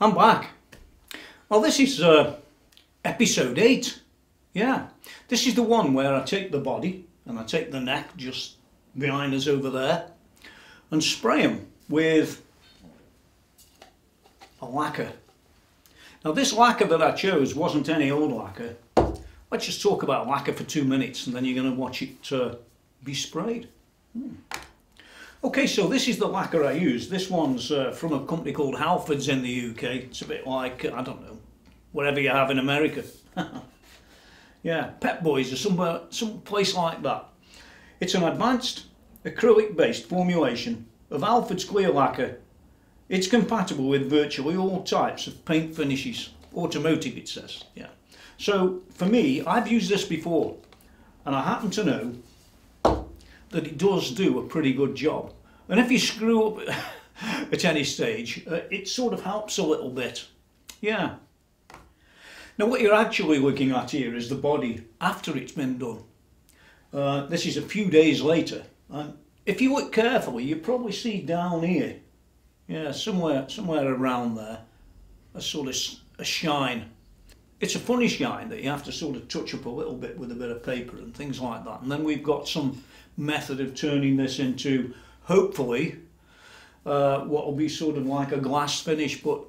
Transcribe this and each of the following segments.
I'm back. Well, this is episode 8. Yeah, this is the one where I take the body and I take the neck just behind us over there and spray them with a lacquer. Now this lacquer that I chose wasn't any old lacquer. Let's just talk about lacquer for 2 minutes and then you're going to watch it be sprayed. Okay, so this is the lacquer I used. This one's from a company called Halfords in the UK. It's a bit like, I don't know, whatever you have in America. Yeah, Pep Boys or somewhere, some place like that. It's an advanced acrylic-based formulation of Halfords clear lacquer. It's compatible with virtually all types of paint finishes. Automotive, it says. Yeah. So for me, I've used this before, and I happen to know that it does do a pretty good job. And if you screw up at any stage, it sort of helps a little bit. Yeah. Now what you're actually looking at here is the body after it's been done. This is a few days later. And if you look carefully, you probably see down here, yeah, somewhere around there, a sort of a shine. It's a funny shine that you have to sort of touch up a little bit with a bit of paper and things like that. And then we've got some method of turning this into, hopefully, what will be sort of like a glass finish. But,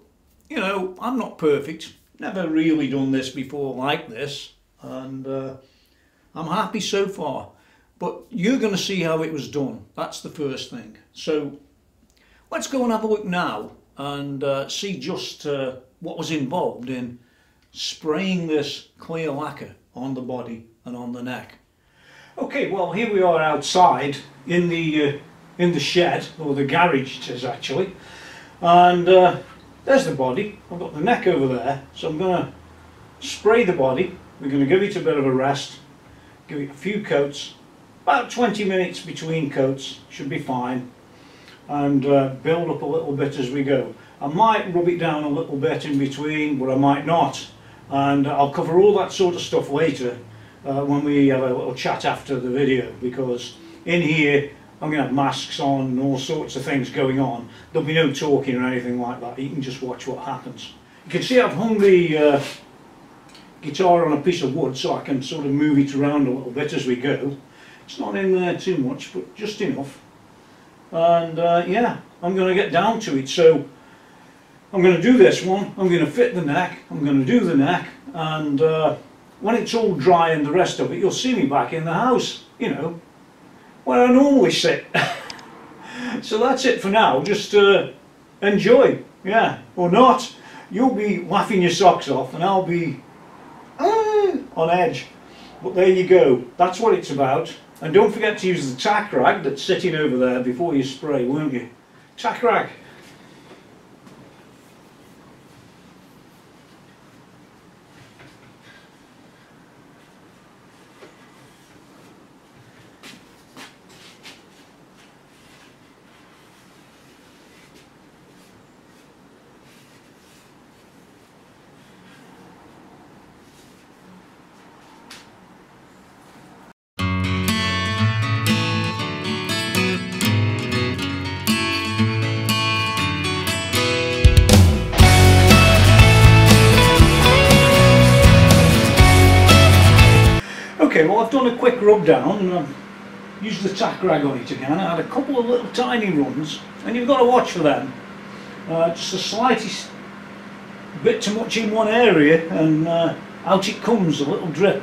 you know, I'm not perfect. Never really done this before like this, and I'm happy so far. But you're going to see how it was done. That's the first thing. So let's go and have a look now and see just what was involved in spraying this clear lacquer on the body and on the neck. Okay, well here we are outside in the shed, or the garage it is actually, and there's the body. I've got the neck over there, so I'm going to spray the body. We're going to give it a bit of a rest, give it a few coats, about 20 minutes between coats, should be fine, and build up a little bit as we go. I might rub it down a little bit in between, but I might not, and I'll cover all that sort of stuff later when we have a little chat after the video, because in here I'm going to have masks on and all sorts of things going on. There'll be no talking or anything like that. You can just watch what happens. You can see I've hung the guitar on a piece of wood so I can sort of move it around a little bit as we go. It's not in there too much, but just enough. And yeah, I'm going to get down to it. So I'm going to do this one. I'm going to fit the neck. I'm going to do the neck. And when it's all dry and the rest of it, you'll see me back in the house, you know, where I normally sit. So that's it for now. Just enjoy, yeah, or not. You'll be laughing your socks off and I'll be on edge. But there you go. That's what it's about. And don't forget to use the tack rag that's sitting over there before you spray, won't you? Tack rag. Okay, well I've done a quick rub down and I've used the tack rag on it again. I had a couple of little tiny runs and you've got to watch for them. Just the slightest bit too much in one area and out it comes, a little drip.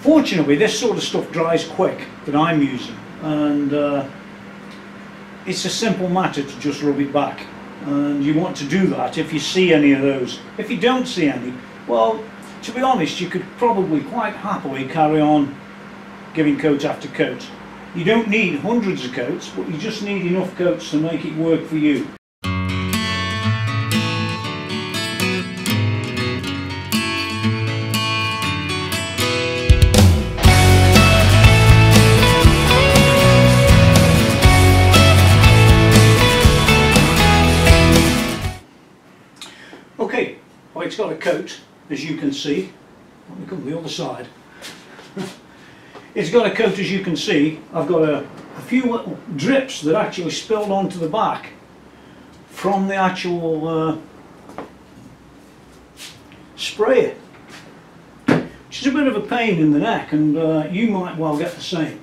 Fortunately this sort of stuff dries quick that I'm using, and it's a simple matter to just rub it back, and you want to do that if you see any of those. If you don't see any, well, to be honest, you could probably quite happily carry on giving coat after coat. You don't need hundreds of coats, but you just need enough coats to make it work for you. Okay, well it's got a coat. As you can see, let me come to the other side. It's got a coat, as you can see. I've got a few little drips that actually spilled onto the back from the actual sprayer, which is a bit of a pain in the neck, and you might well get the same.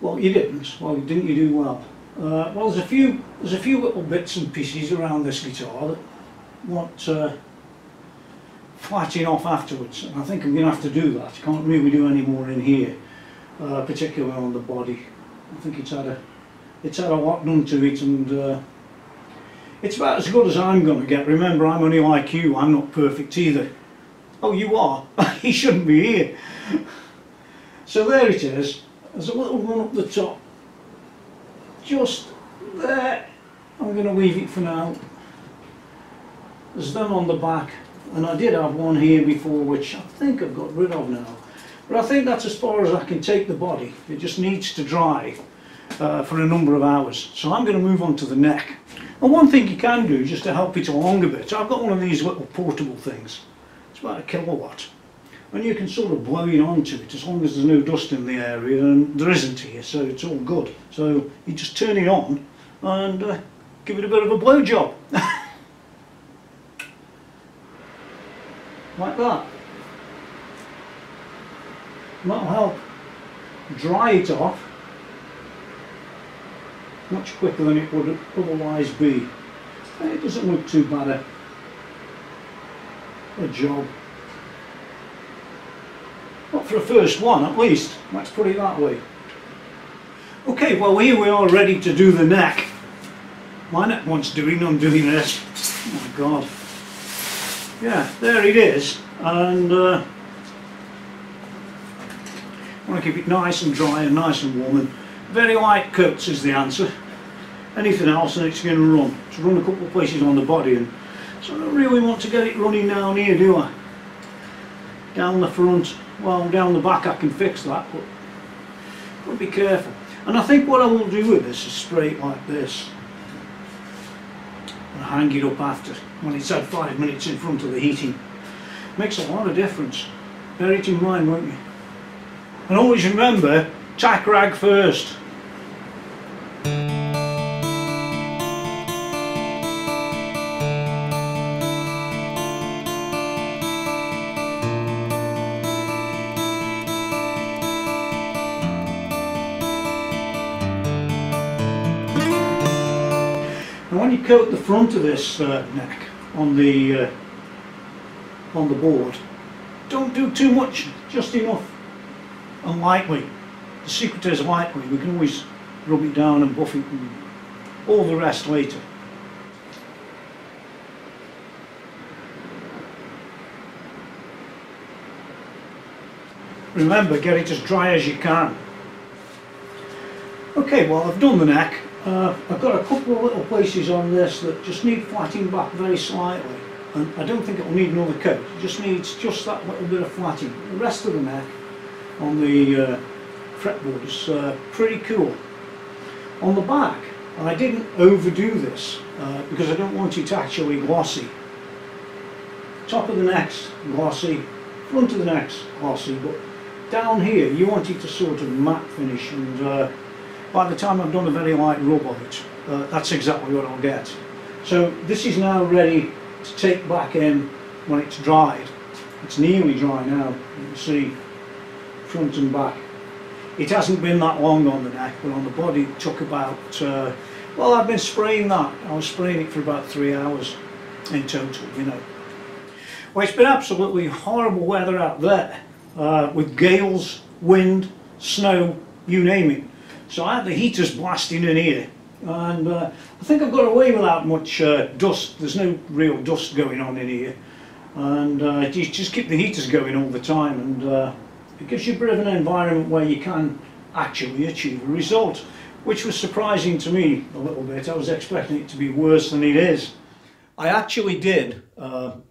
Well, you didn't. Well, didn't you do well? Well, there's a few little bits and pieces around this guitar that want flattening off afterwards, and I think I'm going to have to do that. Can't really do any more in here, particularly on the body. I think it's had a lot done to it, and it's about as good as I'm going to get. Remember, I'm only like you. I'm not perfect either. Oh, you are. You shouldn't be here. So there it is. There's a little one up the top, just there. I'm going to leave it for now. There's them on the back, and I did have one here before, which I think I've got rid of now. But I think that's as far as I can take the body. It just needs to dry for a number of hours. So I'm going to move on to the neck. And one thing you can do just to help it along a bit, I've got one of these little portable things. It's about a kilowatt. And you can sort of blow it onto it as long as there's no dust in the area, and there isn't here, so it's all good. So you just turn it on and give it a bit of a blow job. Like that. And that'll help dry it off much quicker than it would otherwise be. And it doesn't look too bad a job. Not for a first one, at least. Let's put it that way. Okay, well, here we are, ready to do the neck. My neck wants doing, I'm doing this. Oh, God. Yeah, there it is. And I want to keep it nice and dry and nice and warm. And very light cuts is the answer. Anything else, and it's going to run. It's run a couple of places on the body. And so I don't really want to get it running down here, do I? Down the front. Well, down the back I can fix that, but I've got to be careful. And I think what I will do with this is spray it like this and hang it up after, when it's had 5 minutes in front of the heating. Makes a lot of difference. Bear it in mind, won't you? And always remember, tack rag first. Coat the front of this neck on the board. Don't do too much, just enough and lightly. The secret is lightly. We can always rub it down and buff it and all the rest later. Remember, get it as dry as you can. Okay, well, I've done the neck. I've got a couple of little places on this that just need flattening back very slightly, and I don't think it'll need another coat. It just needs just that little bit of flattening. The rest of the neck on the fretboard is pretty cool. On the back, I didn't overdo this because I don't want it actually glossy. Top of the neck's glossy, front of the neck's glossy, but down here you want it to sort of matte finish, and by the time I've done a very light rub on it, that's exactly what I'll get. So this is now ready to take back in when it's dried. It's nearly dry now, you can see, front and back. It hasn't been that long on the neck, but on the body it took about, well, I've been spraying that. I was spraying it for about 3 hours in total, you know. Well, it's been absolutely horrible weather out there, with gales, wind, snow, you name it. So I had the heaters blasting in here, and I think I've got away without much dust. There's no real dust going on in here, and you just keep the heaters going all the time, and it gives you a bit of an environment where you can actually achieve a result, which was surprising to me a little bit. I was expecting it to be worse than it is. I actually did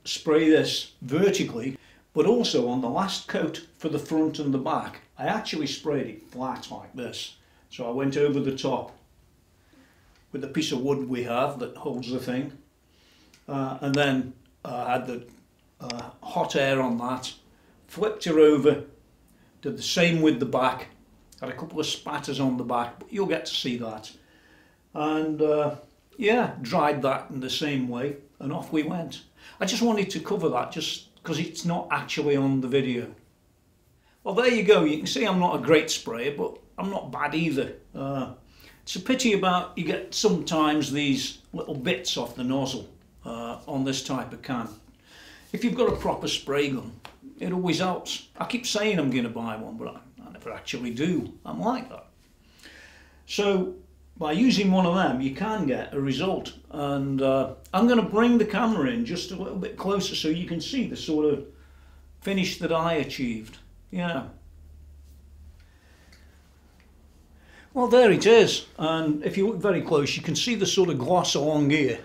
spray this vertically, but also on the last coat for the front and the back, I actually sprayed it flat like this. So I went over the top with the piece of wood we have that holds the thing, and then had the hot air on that, flipped her over, did the same with the back, had a couple of spatters on the back, but you'll get to see that. And yeah, dried that in the same way, and off we went. I just wanted to cover that just because it's not actually on the video. Well, there you go. You can see I'm not a great sprayer, but I'm not bad either. It's a pity about you get sometimes these little bits off the nozzle on this type of can. If you've got a proper spray gun, it always helps. I keep saying I'm going to buy one, but I never actually do. I'm like that. So by using one of them, you can get a result. And I'm going to bring the camera in just a little bit closer so you can see the sort of finish that I achieved. Yeah. Well, there it is, and if you look very close you can see the sort of gloss along here,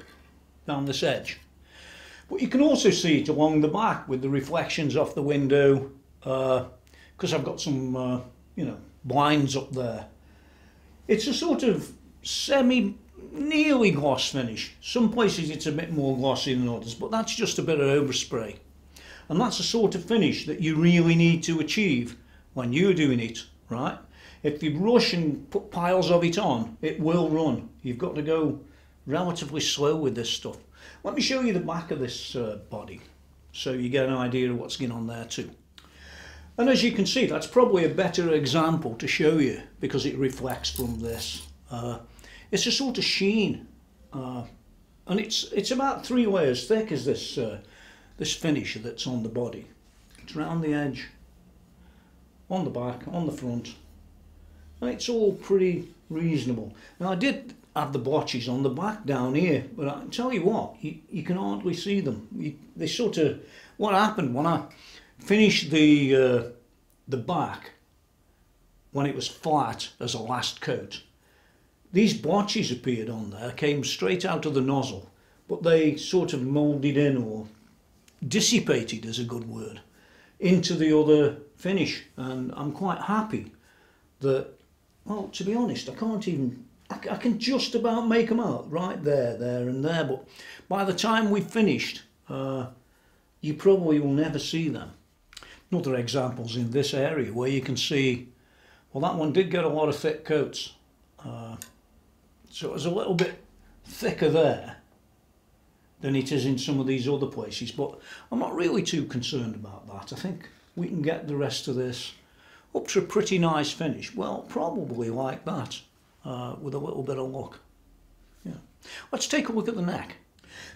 down this edge. But you can also see it along the back with the reflections off the window, because I've got some, you know, blinds up there. It's a sort of nearly gloss finish. Some places it's a bit more glossy than others, but that's just a bit of overspray. And that's the sort of finish that you really need to achieve when you're doing it, right? If you rush and put piles of it on, it will run. You've got to go relatively slow with this stuff. Let me show you the back of this body so you get an idea of what's going on there too. And as you can see, that's probably a better example to show you because it reflects from this. It's a sort of sheen, and it's about 3 layers thick is this, this finish that's on the body. It's round the edge, on the back, on the front. And it's all pretty reasonable. Now I did have the blotches on the back down here, but I can tell you what, you can hardly see them. They sort of, what happened when I finished the back, when it was flat as a last coat, these blotches appeared on there, came straight out of the nozzle, but they sort of moulded in, or dissipated is a good word, into the other finish. And I'm quite happy that, well, to be honest, I can't even, I can just about make them out right there, there and there, but by the time we've finished, you probably will never see them. Another example's in this area where you can see, well, that one did get a lot of thick coats, so it was a little bit thicker there than it is in some of these other places, but I'm not really too concerned about that. I think we can get the rest of this up to a pretty nice finish. Well, probably like that, with a little bit of luck. Yeah. Let's take a look at the neck.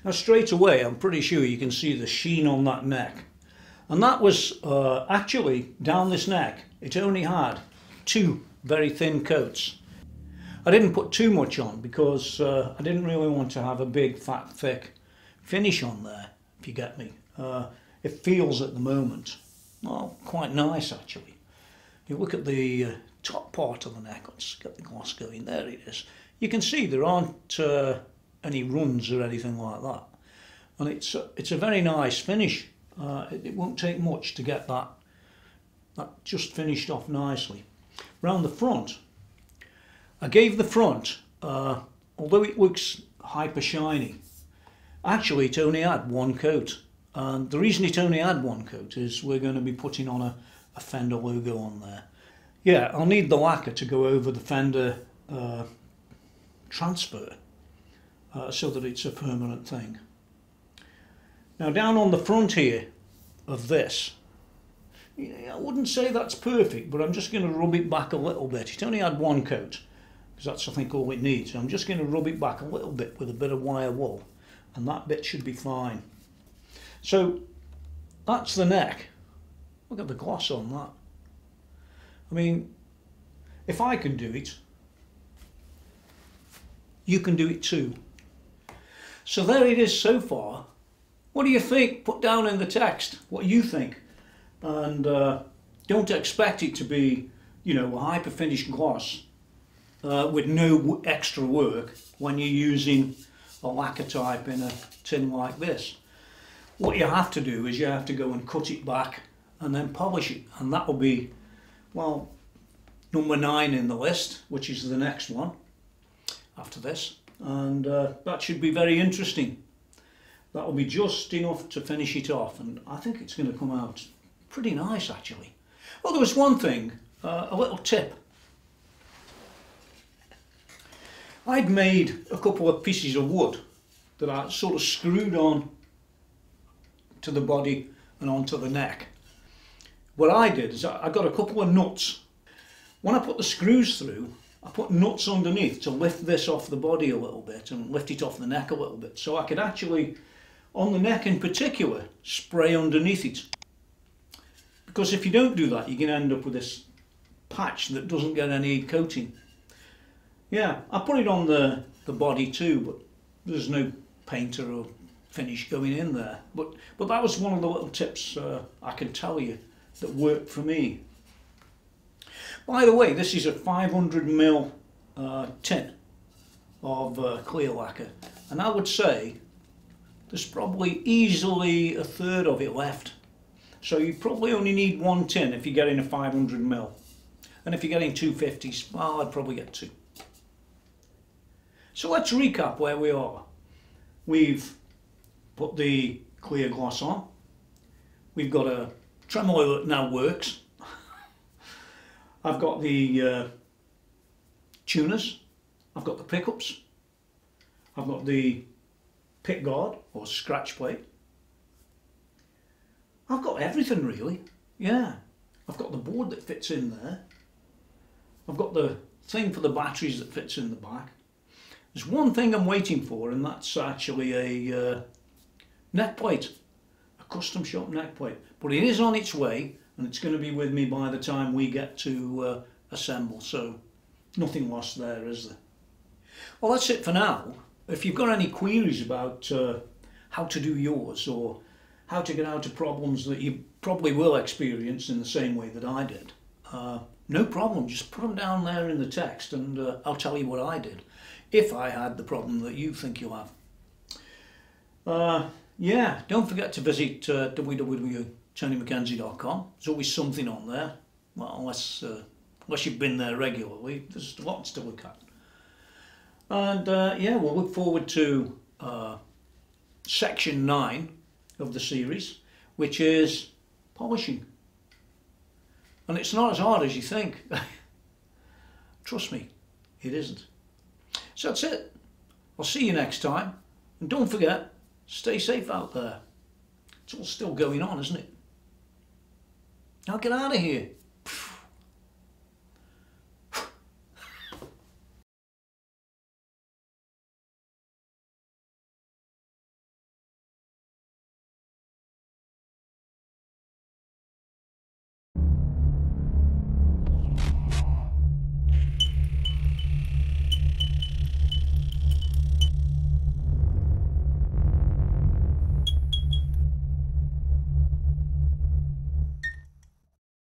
Now straight away, I'm pretty sure you can see the sheen on that neck. And that was actually, down this neck, it only had 2 very thin coats. I didn't put too much on because I didn't really want to have a big, fat, thick finish on there, if you get me. It feels at the moment, well, quite nice actually. You look at the top part of the neck, let's get the gloss going, there it is. You can see there aren't any runs or anything like that. And it's a very nice finish. It won't take much to get that just finished off nicely. Round the front, I gave the front, although it looks hyper shiny, actually it only had 1 coat. And the reason it only had 1 coat is we're going to be putting on a Fender logo on there. Yeah, I'll need the lacquer to go over the Fender transfer so that it's a permanent thing. Now down on the front here of this, I wouldn't say that's perfect, but I'm just going to rub it back a little bit. It only had 1 coat, because that's I think all it needs. I'm just going to rub it back a little bit with a bit of wire wool, and that bit should be fine. So that's the neck. Look at the gloss on that. I mean, if I can do it, you can do it too. So there it is so far. What do you think? Put down in the text what you think. And don't expect it to be, you know, a hyper finished gloss with no extra work when you're using a lacquer type in a tin like this. What you have to do is you have to go and cut it back and then polish it, and that will be, well, number 9 in the list, which is the next one after this, and that should be very interesting. That will be just enough to finish it off, and I think it's going to come out pretty nice actually. Well, there was one thing, a little tip. I'd made a couple of pieces of wood that I sort of screwed on to the body and onto the neck. What I did is I got a couple of nuts. When I put the screws through, I put nuts underneath to lift this off the body a little bit and lift it off the neck a little bit, so I could actually, on the neck in particular, spray underneath it. Because if you don't do that, you're going to end up with this patch that doesn't get any coating. Yeah, I put it on the body too, but there's no painter or finish going in there. But that was one of the little tips I can tell you that worked for me. By the way, this is a 500 ml tin of clear lacquer, and I would say there's probably easily a third of it left. So you probably only need one tin if you're getting a 500 ml, and if you're getting 250s, well, I'd probably get two. So let's recap where we are. We've put the clear gloss on. We've got a tremolo that now works. I've got the tuners, I've got the pickups, I've got the pick guard or scratch plate. I've got everything really, yeah. I've got the board that fits in there. I've got the thing for the batteries that fits in the back. There's one thing I'm waiting for, and that's actually a neck plate, a custom shop neck plate. But it is on its way. And it's going to be with me by the time we get to assemble, so nothing lost there, is there? Well, that's it for now. If you've got any queries about how to do yours or how to get out of problems that you probably will experience in the same way that I did, no problem, just put them down there in the text and I'll tell you what I did if I had the problem that you think you'll have. Yeah, don't forget to visit www.tonymackenzie.com. There's always something on there. Well, unless you've been there regularly, there's lots to look at. And yeah, we'll look forward to section 9 of the series, which is polishing. And it's not as hard as you think. Trust me, it isn't. So that's it. I'll see you next time. And don't forget, stay safe out there. It's all still going on, isn't it? Now get out of here.